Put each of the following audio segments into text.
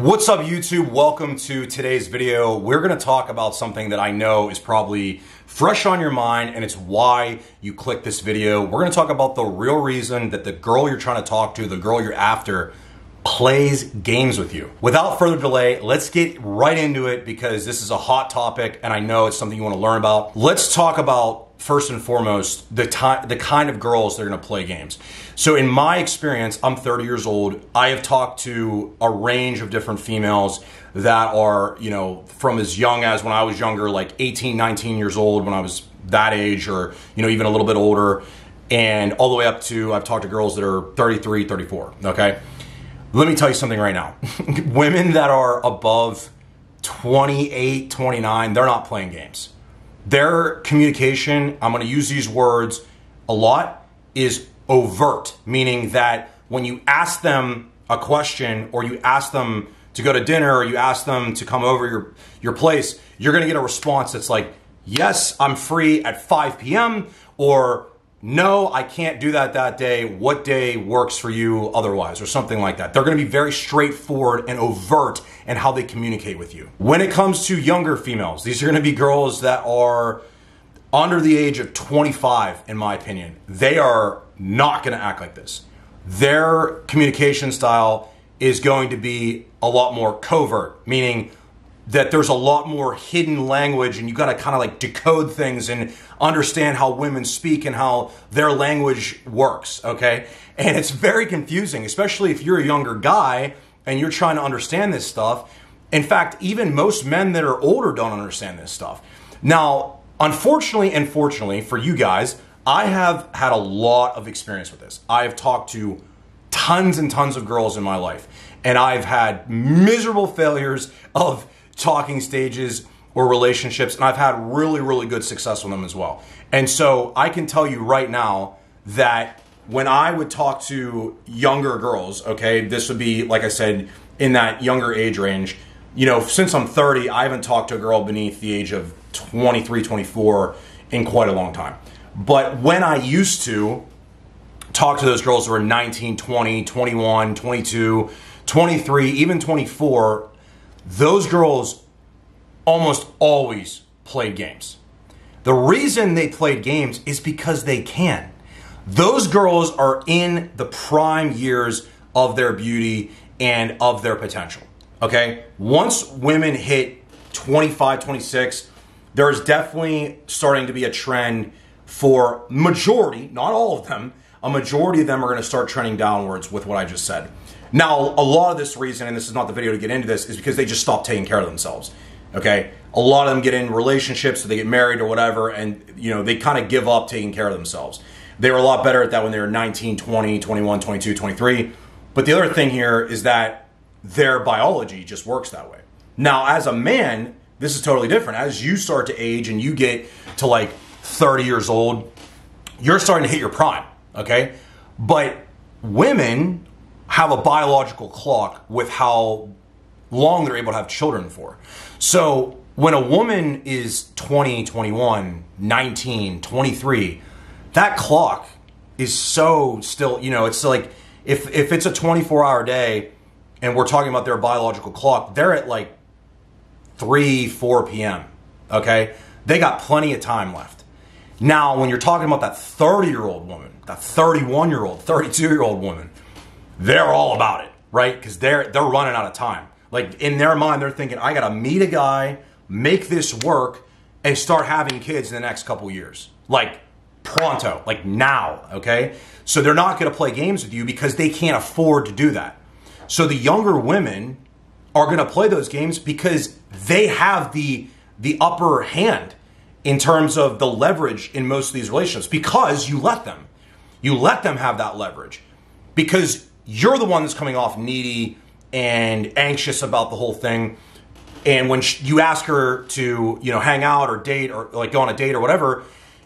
What's up, YouTube? Welcome to today's video. We're gonna talk about something that I know is probably fresh on your mind, and it's why you clicked this video. We're gonna talk about the real reason that the girl you're trying to talk to, the girl you're after, plays games with you. Without further delay, let's get right into it because this is a hot topic and I know it's something you wanna learn about. Let's talk about, first and foremost, the kind of girls that are gonna play games. So in my experience, I'm 30 years old. I have talked to a range of different females that are, you know, from as young as when I was younger, like 18, 19 years old when I was that age, or, you know, even a little bit older, and all the way up to, I've talked to girls that are 33, 34, okay? Let me tell you something right now. Women that are above 28, 29, they're not playing games. Their communication, I'm gonna use these words a lot, is overt, meaning that when you ask them a question or you ask them to go to dinner or you ask them to come over your place, you're gonna get a response that's like, yes, I'm free at 5 p.m. or no, I can't do that day. What day works for you otherwise, or something like that. They're gonna be very straightforward and overt in how they communicate with you. When it comes to younger females, these are gonna be girls that are under the age of 25, in my opinion. They are not gonna act like this. Their communication style is going to be a lot more covert, meaning that there's a lot more hidden language, and you gotta kinda like decode things and understand how women speak and how their language works, okay? And it's very confusing, especially if you're a younger guy and you're trying to understand this stuff. In fact, even most men that are older don't understand this stuff. Now, unfortunately and fortunately for you guys, I have had a lot of experience with this. I have talked to tons and tons of girls in my life, and I've had miserable failures of talking stages or relationships, and I've had really, really good success with them as well. And so I can tell you right now that when I would talk to younger girls, okay, this would be, like I said, in that younger age range, you know, since I'm 30, I haven't talked to a girl beneath the age of 23, 24 in quite a long time. But when I used to talk to those girls who were 19, 20, 21, 22, 23, even 24, those girls almost always played games. The reason they played games is because they can. Those girls are in the prime years of their beauty and of their potential, okay? Once women hit 25, 26, there's definitely starting to be a trend for majority, not all of them, a majority of them are gonna start trending downwards with what I just said. Now, a lot of this reason, and this is not the video to get into this, is because they just stop taking care of themselves, okay? A lot of them get in relationships, so they get married or whatever, and you know they kind of give up taking care of themselves. They were a lot better at that when they were 19, 20, 21, 22, 23. But the other thing here is that their biology just works that way. Now, as a man, this is totally different. As you start to age and you get to like 30 years old, you're starting to hit your prime, okay? But women have a biological clock with how long they're able to have children for. So when a woman is 20, 21, 19, 23, that clock is so still, you know, it's like if it's a 24-hour day and we're talking about their biological clock, they're at like 3, 4 p.m., okay? They got plenty of time left. Now, when you're talking about that 30-year-old woman, that 31-year-old, 32-year-old woman, they're all about it, right? Because they're running out of time. Like in their mind, they're thinking, I gotta meet a guy, make this work, and start having kids in the next couple years. Like pronto, like now, okay? So they're not gonna play games with you because they can't afford to do that. So the younger women are gonna play those games because they have the upper hand in terms of the leverage in most of these relationships because you let them. You let them have that leverage because you're the one that's coming off needy and anxious about the whole thing. And when you ask her to, you know, hang out or date or like go on a date or whatever,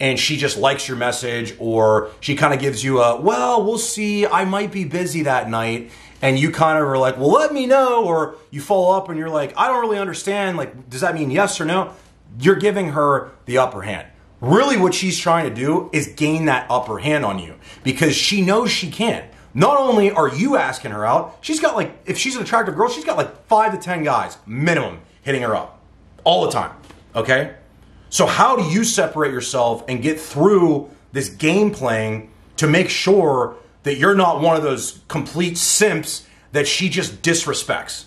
and she just likes your message, or she kind of gives you a, well, we'll see, I might be busy that night. And you kind of are like, well, let me know. Or you follow up and you're like, I don't really understand. Like, does that mean yes or no? You're giving her the upper hand. Really what she's trying to do is gain that upper hand on you because she knows she can. Not only are you asking her out, she's got like, if she's an attractive girl, she's got like 5 to 10 guys minimum hitting her up all the time, okay? So how do you separate yourself and get through this game playing to make sure that you're not one of those complete simps that she just disrespects?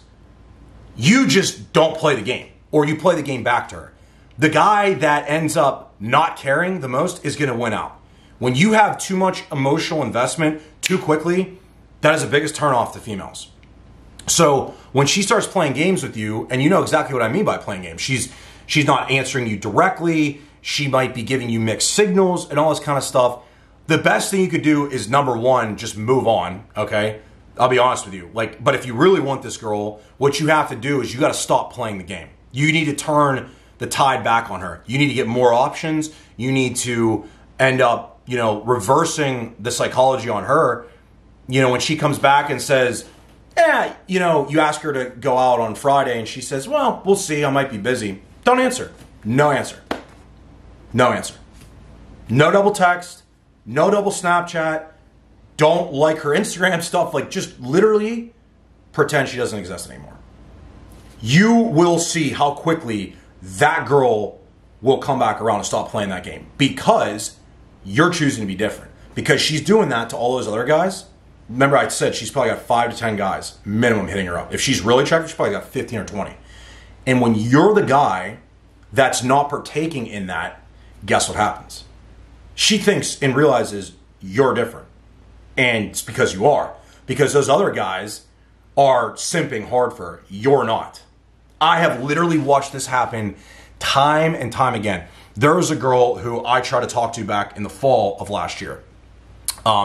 You just don't play the game, or you play the game back to her. The guy that ends up not caring the most is going to win out. When you have too much emotional investment too quickly, that is the biggest turnoff to females. So when she starts playing games with you, and you know exactly what I mean by playing games, she's not answering you directly, she might be giving you mixed signals and all this kind of stuff. The best thing you could do is, number one, just move on, okay? I'll be honest with you. Like, but if you really want this girl, what you have to do is you got to stop playing the game. You need to turn the tide back on her. You need to get more options. You need to end up, you know, reversing the psychology on her. You know, when she comes back and says, "Yeah," you know, you ask her to go out on Friday and she says, "Well, we'll see. I might be busy." Don't answer. No answer. No answer. No double text. No double Snapchat. Don't like her Instagram stuff. Like, just literally pretend she doesn't exist anymore. You will see how quickly that girl will come back around and stop playing that game, because you're choosing to be different, because she's doing that to all those other guys. Remember, I said she's probably got 5 to 10 guys minimum hitting her up. If she's really attractive, she's probably got 15 or 20. And when you're the guy that's not partaking in that, guess what happens? She thinks and realizes you're different. And it's because you are. Because those other guys are simping hard for her. You're not. I have literally watched this happen time and time again. There was a girl who I tried to talk to back in the fall of last year.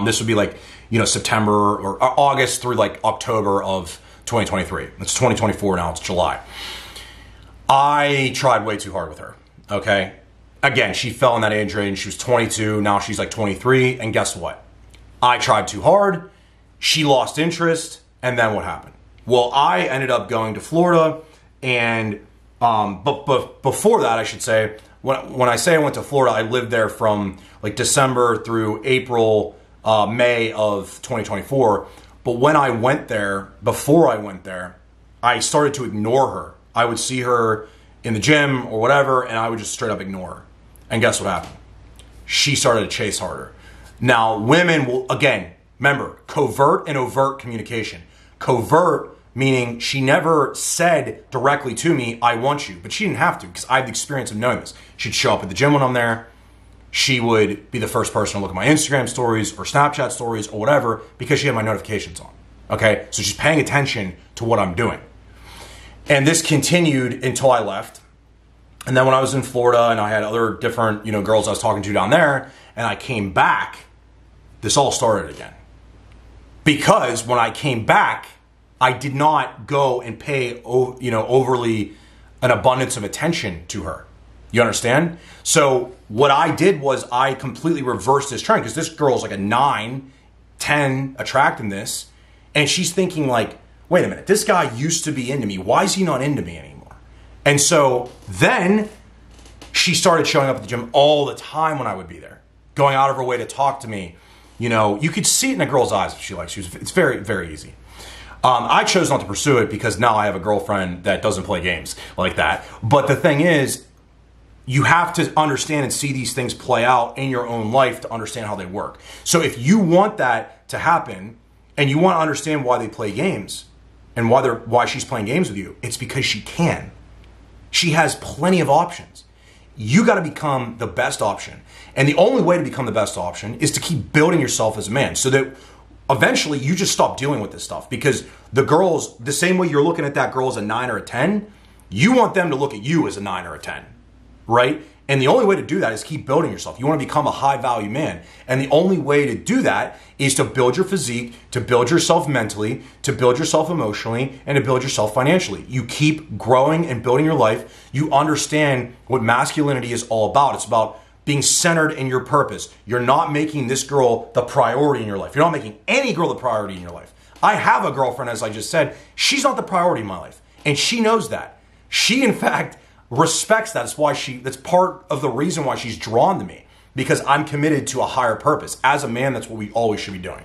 This would be like, you know, September or August through like October of 2023. It's 2024 now. It's July. I tried way too hard with her. Okay. Again, she fell in that age range. She was 22. Now she's like 23. And guess what? I tried too hard, she lost interest, and then what happened? Well, I ended up going to Florida, and but before that, I should say, when I say I went to Florida, I lived there from like December through April, May of 2024. But when I went there, before I went there, I started to ignore her. I would see her in the gym or whatever, and I would just straight up ignore her. And guess what happened? She started to chase harder. Now, women will, again, remember, covert and overt communication. Covert, meaning she never said directly to me, "I want you," but she didn't have to, because I have the experience of knowing this. She'd show up at the gym when I'm there. She would be the first person to look at my Instagram stories or Snapchat stories or whatever, because she had my notifications on, okay? So she's paying attention to what I'm doing. And this continued until I left. And then when I was in Florida and I had other different, you know, girls I was talking to down there, and I came back, this all started again. Because when I came back, I did not go and pay, you know, overly an abundance of attention to her. You understand? So what I did was I completely reversed this trend, because this girl's like a 9, 10 attractiveness. And she's thinking like, wait a minute, this guy used to be into me. Why is he not into me anymore? And so then she started showing up at the gym all the time when I would be there, going out of her way to talk to me. You know, you could see it in a girl's eyes if she likes you. It's very, very easy. I chose not to pursue it because now I have a girlfriend that doesn't play games like that. But the thing is, you have to understand and see these things play out in your own life to understand how they work. So if you want that to happen and you want to understand why they play games and why she's playing games with you, it's because she can. She has plenty of options. You got to become the best option. And the only way to become the best option is to keep building yourself as a man, so that eventually you just stop dealing with this stuff. Because the girls, the same way you're looking at that girl as a 9 or a 10, you want them to look at you as a 9 or a 10, right? And the only way to do that is keep building yourself. You want to become a high-value man. And the only way to do that is to build your physique, to build yourself mentally, to build yourself emotionally, and to build yourself financially. You keep growing and building your life. You understand what masculinity is all about. It's about being centered in your purpose. You're not making this girl the priority in your life. You're not making any girl the priority in your life. I have a girlfriend, as I just said. She's not the priority in my life. And she knows that. She, in fact, respects that. That's why that's part of the reason why she's drawn to me, because I'm committed to a higher purpose. As a man, that's what we always should be doing.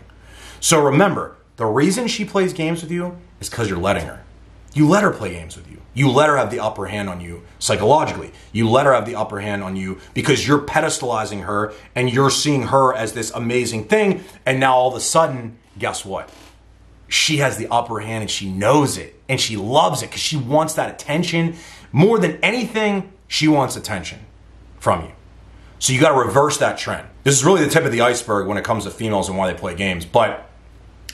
So remember, the reason she plays games with you is because you're letting her. You let her play games with you. You let her have the upper hand on you psychologically. You let her have the upper hand on you because you're pedestalizing her and you're seeing her as this amazing thing. And now all of a sudden, guess what? She has the upper hand and she knows it and she loves it because she wants that attention. More than anything, she wants attention from you. So you got to reverse that trend. This is really the tip of the iceberg when it comes to females and why they play games. But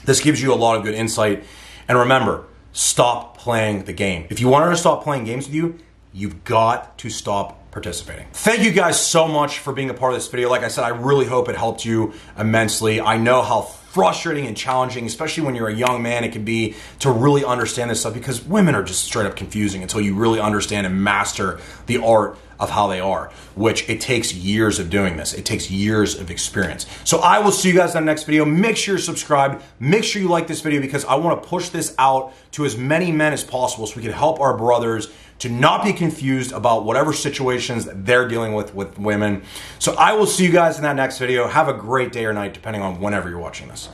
this gives you a lot of good insight. And remember, stop playing the game. If you want her to stop playing games with you, you've got to stop participating. Thank you guys so much for being a part of this video. Like I said, I really hope it helped you immensely. I know how frustrating and challenging, especially when you're a young man, it can be to really understand this stuff because women are just straight up confusing until you really understand and master the art of how they are, which it takes years of doing this. It takes years of experience. So I will see you guys in the next video. Make sure you're subscribed. Make sure you like this video because I want to push this out to as many men as possible so we can help our brothers to not be confused about whatever situations they're dealing with women. So I will see you guys in that next video. Have a great day or night, depending on whenever you're watching this.